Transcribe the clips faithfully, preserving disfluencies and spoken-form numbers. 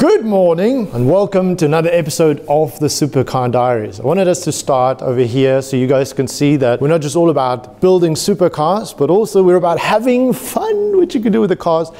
Good morning and welcome to another episode of the Supercar Diaries. I wanted us to start over here so you guys can see that we're not just all about building supercars, but also we're about having fun, which you can do with the cars,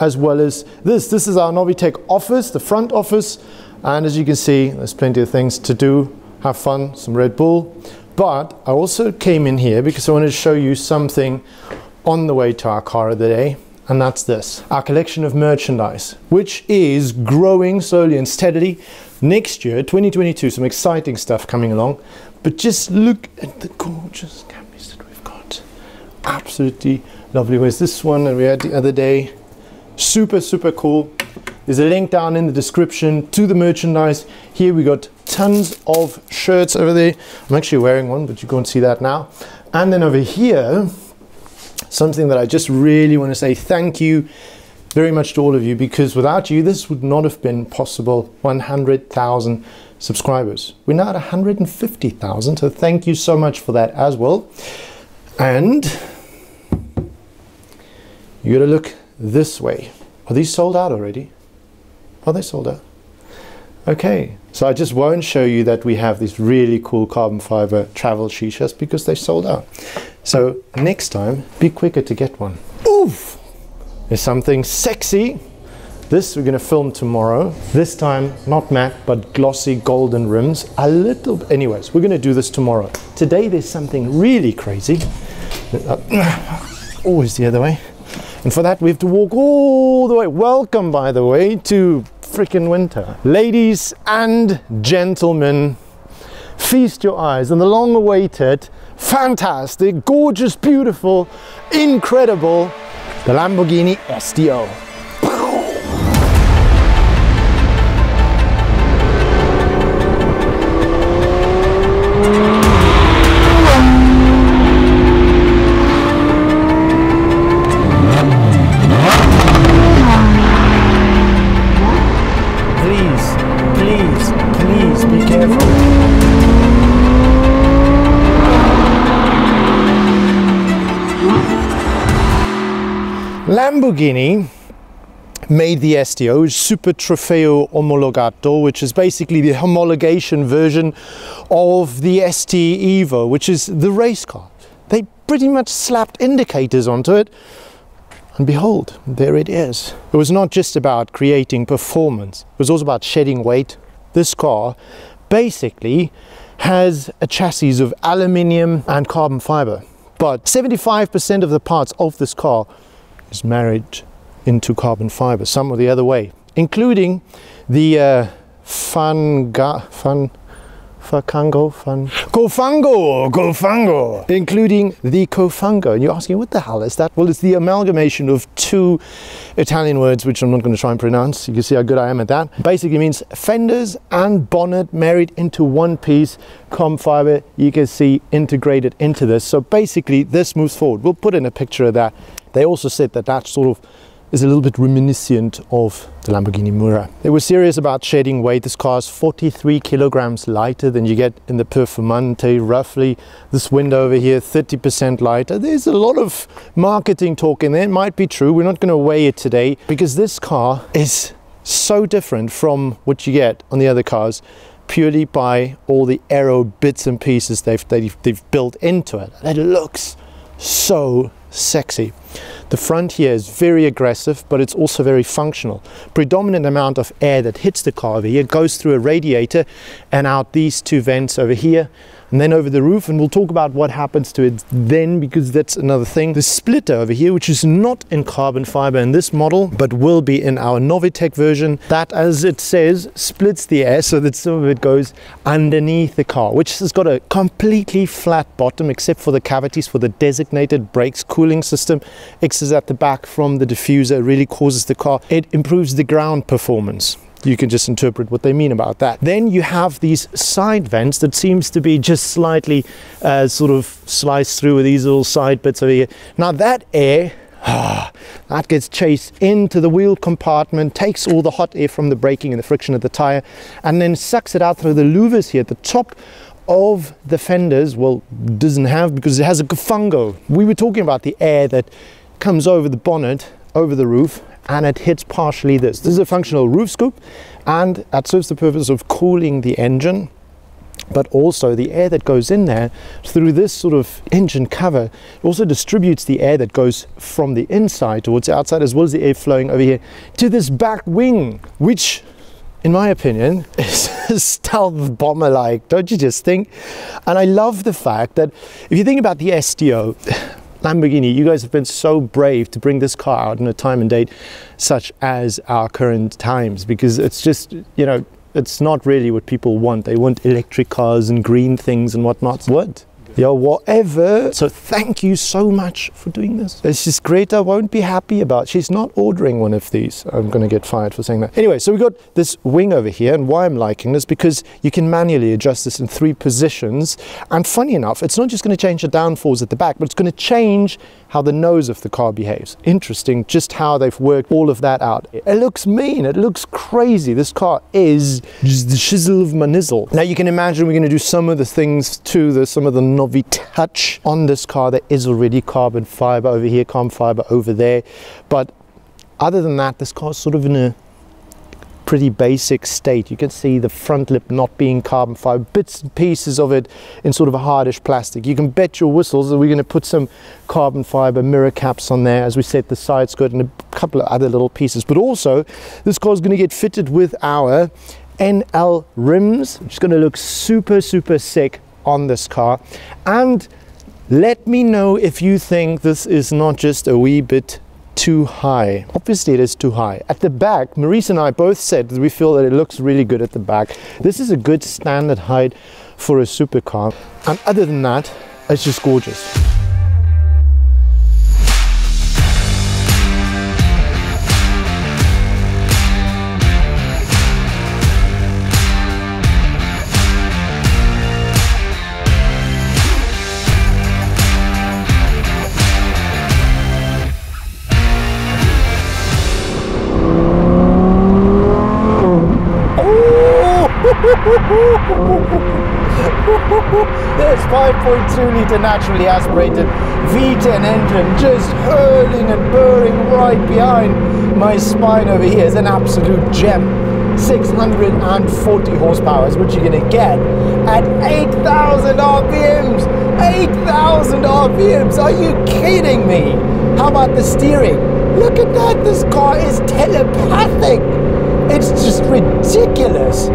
as well as this. This is our Novitec office, the front office, and as you can see, there's plenty of things to do, have fun, some Red Bull. But I also came in here because I wanted to show you something on the way to our car of the day. And that's this, our collection of merchandise, which is growing slowly and steadily. Next year, twenty twenty-two, some exciting stuff coming along. But just look at the gorgeous cameras that we've got. Absolutely lovely. Where's this one that we had the other day? Super, super cool. There's a link down in the description to the merchandise. Here we got tons of shirts over there. I'm actually wearing one, but you can't see that now. And then over here, something that I just really want to say thank you very much to all of you, because without you this would not have been possible. One hundred thousand subscribers, we're now at one hundred fifty thousand, so thank you so much for that as well. And you gotta look this way. Are these sold out already? Are they sold out? Okay, so I just won't show you that we have these really cool carbon fiber travel shishas because they sold out. So next time, be quicker to get one. Oof! There's something sexy. This we're gonna film tomorrow. This time, not matte, but glossy golden rims. A little, b anyways, we're gonna do this tomorrow. Today there's something really crazy. Always the other way. And for that we have to walk all the way. Welcome, by the way, to freaking winter. Ladies and gentlemen, feast your eyes on the long-awaited, fantastic, gorgeous, beautiful, incredible, the Lamborghini S T O. Please, please, please be careful. Lamborghini made the S T O, Super Trofeo Omologato, which is basically the homologation version of the S T Evo, which is the race car. They pretty much slapped indicators onto it, and behold, there it is. It was not just about creating performance, it was also about shedding weight. This car basically has a chassis of aluminium and carbon fiber, but seventy-five percent of the parts of this car is married into carbon fiber, some or the other way, including the uh, fanga, fan, fango, fan, cofango, cofango, including the cofango. And you're asking, what the hell is that? Well, it's the amalgamation of two Italian words, which I'm not going to try and pronounce. You can see how good I am at that. Basically means fenders and bonnet married into one piece. Carbon fiber, you can see, integrated into this. So basically, this moves forward. We'll put in a picture of that. They also said that that sort of is a little bit reminiscent of the Lamborghini Mura. They were serious about shedding weight. This car is forty-three kilograms lighter than you get in the Performante, roughly. This window over here, thirty percent lighter. There's a lot of marketing talk in there. It might be true. We're not going to weigh it today because this car is so different from what you get on the other cars, purely by all the aero bits and pieces they've, they've, they've built into it. It looks so sexy. The front here is very aggressive, but it's also very functional. Predominant amount of air that hits the car over here goes through a radiator and out these two vents over here, and then over the roof, and we'll talk about what happens to it then, because that's another thing. The splitter over here, which is not in carbon fiber in this model, but will be in our Novitec version, that, as it says, splits the air so that some of it goes underneath the car, which has got a completely flat bottom, except for the cavities for the designated brakes cooling system. Exits at the back from the diffuser, really causes the car. It improves the ground performance. You can just interpret what they mean about that. Then you have these side vents that seems to be just slightly uh, sort of sliced through with these little side bits over here. Now that air, ah, that gets chased into the wheel compartment, takes all the hot air from the braking and the friction of the tire, and then sucks it out through the louvers here at the top of the fenders. Well, doesn't have, because it has a cofango. We were talking about the air that comes over the bonnet, over the roof, and it hits partially this. This is a functional roof scoop, and that serves the purpose of cooling the engine, but also the air that goes in there through this sort of engine cover also distributes the air that goes from the inside towards the outside, as well as the air flowing over here to this back wing, which in my opinion is stealth bomber like, don't you just think? And I love the fact that if you think about the S T O, Lamborghini, you guys have been so brave to bring this car out in a time and date such as our current times, because it's just, you know, it's not really what people want. They want electric cars and green things and whatnot. What? Yeah, whatever. So thank you so much for doing this. It's just great. I won't be happy about it. She's not ordering one of these. I'm going to get fired for saying that. Anyway, so we've got this wing over here, and why I'm liking this, because you can manually adjust this in three positions. And funny enough, it's not just going to change the downforce at the back, but it's going to change how the nose of the car behaves. Interesting, just how they've worked all of that out. It looks mean, it looks crazy. This car is just the shizzle of my nizzle. Now you can imagine we're going to do some of the things to this, some of the Novitec on this car. There is already carbon fiber over here, carbon fiber over there. But other than that, this car is sort of in a pretty basic state. You can see the front lip not being carbon fiber, bits and pieces of it in sort of a hardish plastic. You can bet your whistles that we're going to put some carbon fiber mirror caps on there, as we said, the side skirt and a couple of other little pieces. But also this car is going to get fitted with our N L rims, which is going to look super super sick on this car. And let me know if you think this is not just a wee bit too high. Obviously it is too high. At the back, Maurice and I both said that we feel that it looks really good at the back. This is a good standard height for a supercar, and other than that, it's just gorgeous. There's five point two litre naturally aspirated V ten engine just hurling and burring right behind my spine over here. It's an absolute gem. six hundred forty horsepower is what you're going to get at eight thousand R P Ms. eight thousand R P Ms, are you kidding me? How about the steering? Look at that, this car is telepathic. It's just ridiculous.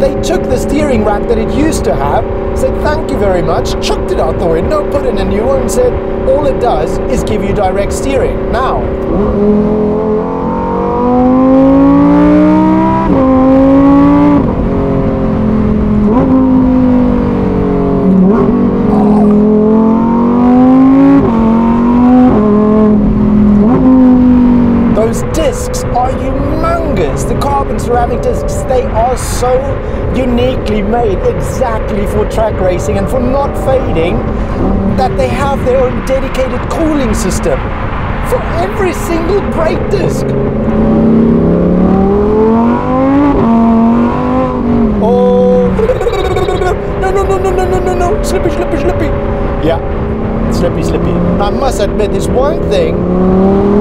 They took the steering rack that it used to have, said thank you very much, chucked it out the window, put in a new one, and said all it does is give you direct steering. Now, oh. Those discs are humongous. The carbon ceramic discs, they are so uniquely made exactly for track racing and for not fading, that they have their own dedicated cooling system for every single brake disc. Oh, no, no, no, no, no, no, no, no, slippy, slippy, slippy. Yeah, slippy, slippy. I must admit, there's one thing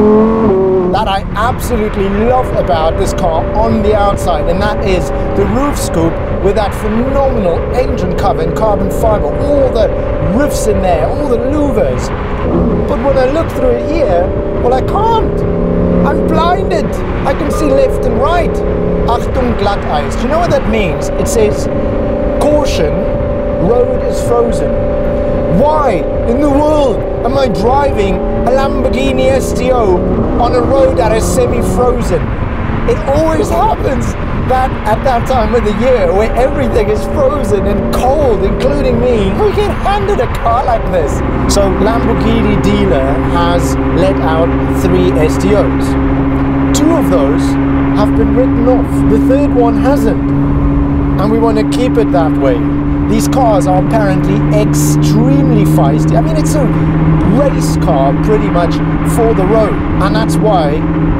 that I absolutely love about this car on the outside, and that is the roof scoop with that phenomenal engine cover and carbon fiber, all the roofs in there, all the louvers. But when I look through it here, well, I can't. I'm blinded. I can see left and right. Achtung Glatteis. Do you know what that means? It says, caution, road is frozen. Why in the world am I driving a Lamborghini S T O on a road that is semi-frozen? It always happens that at that time of the year where everything is frozen and cold, including me, we get handed a car like this. So Lamborghini dealer has let out three S T Os. Two of those have been written off. The third one hasn't. And we want to keep it that way. These cars are apparently extremely feisty. I mean, it's a race car pretty much for the road, and that's why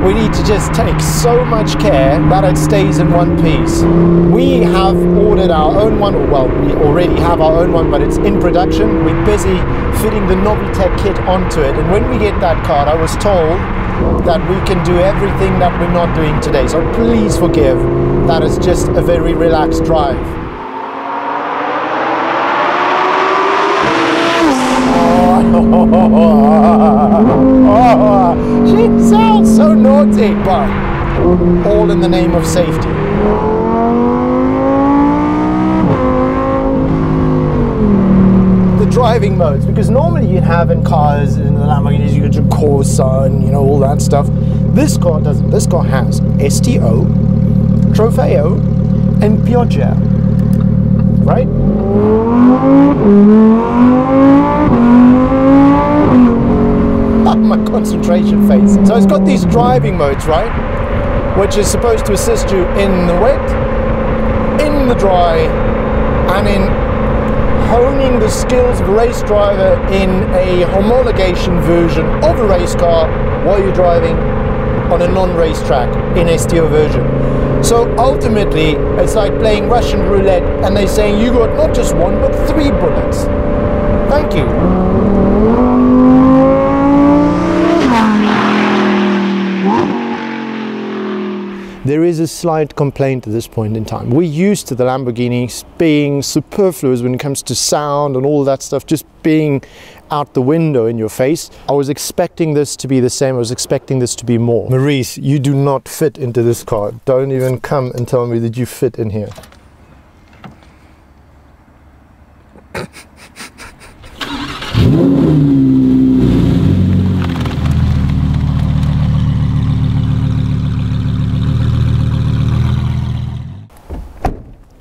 we need to just take so much care that it stays in one piece. We have ordered our own one, or well, we already have our own one, but it's in production. We're busy fitting the Novitec kit onto it, and when we get that car, I was told that we can do everything that we're not doing today. So please forgive, that is just a very relaxed drive. Oh, she sounds so naughty, but all in the name of safety. The driving modes, because normally you have in cars, in the Lamborghinis, you get your Corsa, you know, all that stuff. This car doesn't. This car has S T O, Trofeo, and Pioggia, right? My concentration phase. So it's got these driving modes, right, which is supposed to assist you in the wet, in the dry, and in honing the skills of a race driver in a homologation version of a race car while you're driving on a non-race track in S T O version. So ultimately it's like playing Russian roulette, and they're saying you got not just one but three bullets. Thank you. There is a slight complaint at this point in time. We're used to the Lamborghinis being superfluous when it comes to sound and all that stuff, just being out the window in your face. I was expecting this to be the same. I was expecting this to be more. Maurice, you do not fit into this car. Don't even come and tell me that you fit in here.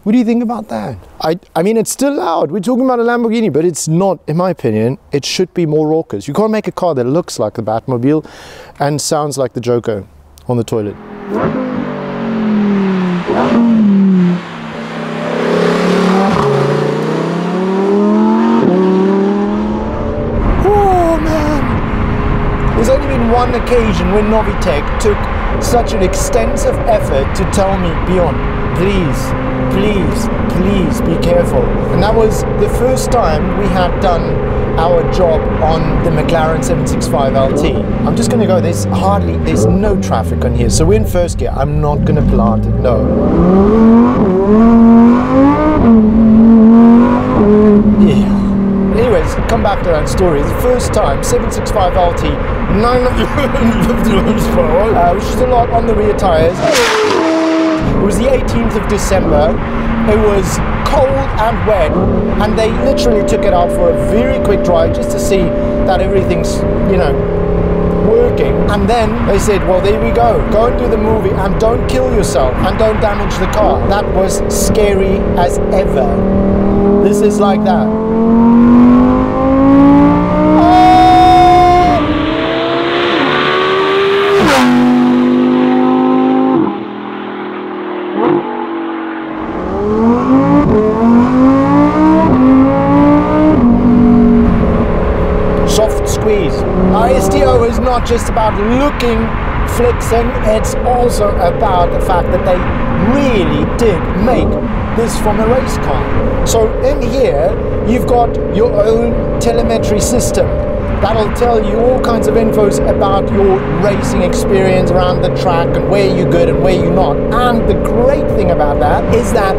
What do you think about that? I, I mean, it's still loud. We're talking about a Lamborghini, but it's not, in my opinion, it should be more raucous. You can't make a car that looks like the Batmobile and sounds like the Joker on the toilet. Oh, man. There's only been one occasion when Novitec took such an extensive effort to tell me, Bjorn, please, please, please be careful. And that was the first time we had done our job on the McLaren seven sixty-five L T. I'm just gonna go, there's hardly, there's no traffic on here. So we're in first gear, I'm not gonna plant it, no. Yeah. Anyways, come back to that story. It's the first time, seven sixty-five L T, nine hundred fifty miles per hour, uh, which is a lot on the rear tires. It was the eighteenth of December, it was cold and wet, and they literally took it out for a very quick drive just to see that everything's, you know, working. And then they said, well, there we go, go and do the movie, and don't kill yourself, and don't damage the car. That was scary as ever. This is like that. S T O is not just about looking flexing, it's also about the fact that they really did make this from a race car. So in here you've got your own telemetry system that'll tell you all kinds of infos about your racing experience around the track and where you're good and where you're not. And the great thing about that is that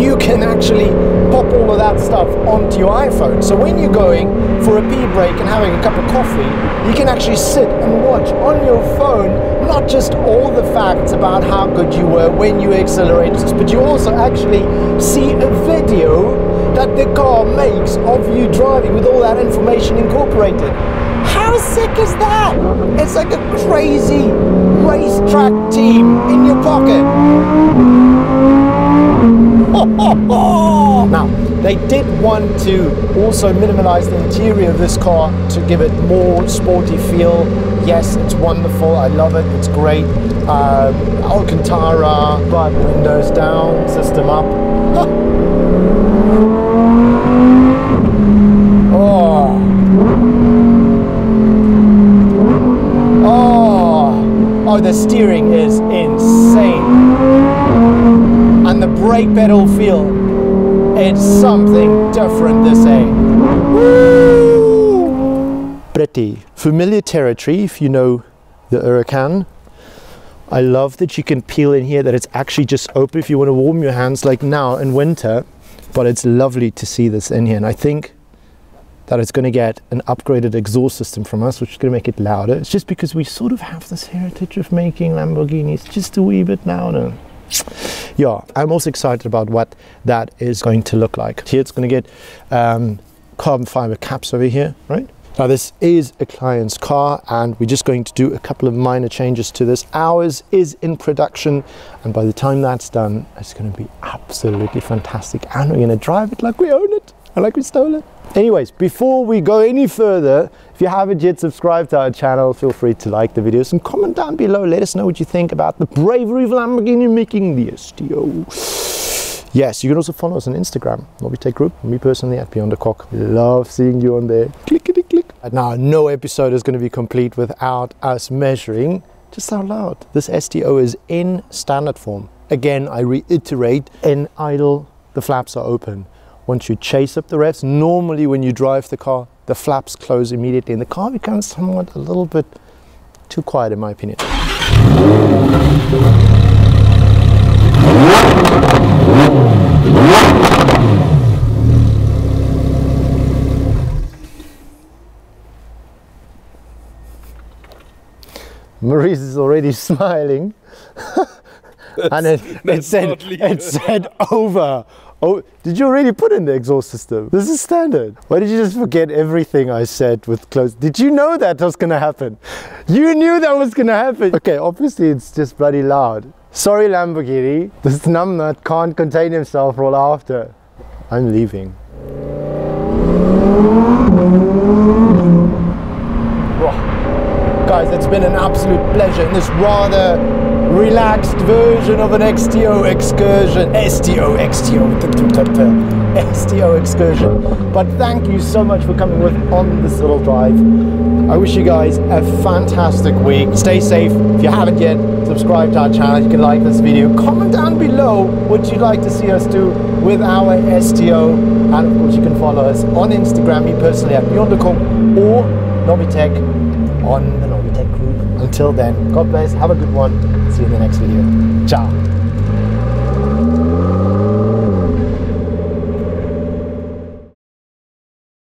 you can actually pop all of that stuff onto your iPhone. So when you're going for a pee break and having a cup of coffee, you can actually sit and watch on your phone, not just all the facts about how good you were when you accelerated, but you also actually see a video that the car makes of you driving with all that information incorporated. How sick is that? It's like a crazy racetrack team in your pocket. Ho, ho, ho. Now, they did want to also minimize the interior of this car to give it more sporty feel. Yes, it's wonderful, I love it, it's great. Um, Alcantara, but windows down, system up. Huh. Oh, the steering is insane. And the brake pedal feel, it's something different this age. Pretty familiar territory if you know the Huracán. I love that you can peel in here, that it's actually just open if you want to warm your hands like now in winter, but it's lovely to see this in here. And I think that it's going to get an upgraded exhaust system from us, which is going to make it louder. It's just because we sort of have this heritage of making Lamborghinis just a wee bit louder. Yeah, I'm also excited about what that is going to look like. Here it's going to get um, carbon fiber caps over here, right? Now this is a client's car and we're just going to do a couple of minor changes to this. Ours is in production and by the time that's done, it's going to be absolutely fantastic and we're going to drive it like we own it and like we stole it. Anyways, before we go any further, if you haven't yet subscribed to our channel, feel free to like the videos and comment down below. Let us know what you think about the bravery of Lamborghini making the S T O. Yes, you can also follow us on Instagram, Novitec Group, me personally at bijondekock. Love seeing you on there. Clickety click. And now, no episode is going to be complete without us measuring just how loud this S T O is in standard form. Again, I reiterate, in idle, the flaps are open. Once you chase up the revs, normally when you drive the car, the flaps close immediately and the car becomes somewhat a little bit too quiet, in my opinion. Maurice is already smiling. And it, it said it said over. Oh, did you already put in the exhaust system? This is standard. Why did you just forget everything I said with close? Did you know that was gonna happen? You knew that was gonna happen. Okay, obviously it's just bloody loud. Sorry Lamborghini, this numbnut can't contain himself all after. I'm leaving. Guys, it's been an absolute pleasure in this rather relaxed version of an S T O excursion. S T O, S T O, S T O excursion. But thank you so much for coming with on this little drive. I wish you guys a fantastic week. Stay safe. If you haven't yet, subscribe to our channel. You can like this video. Comment down below what you'd like to see us do with our S T O. And of course, you can follow us on Instagram, me personally at bijondekock or Novitec on the Novitec Group. Until then, God bless, have a good one, see you in the next video. Ciao!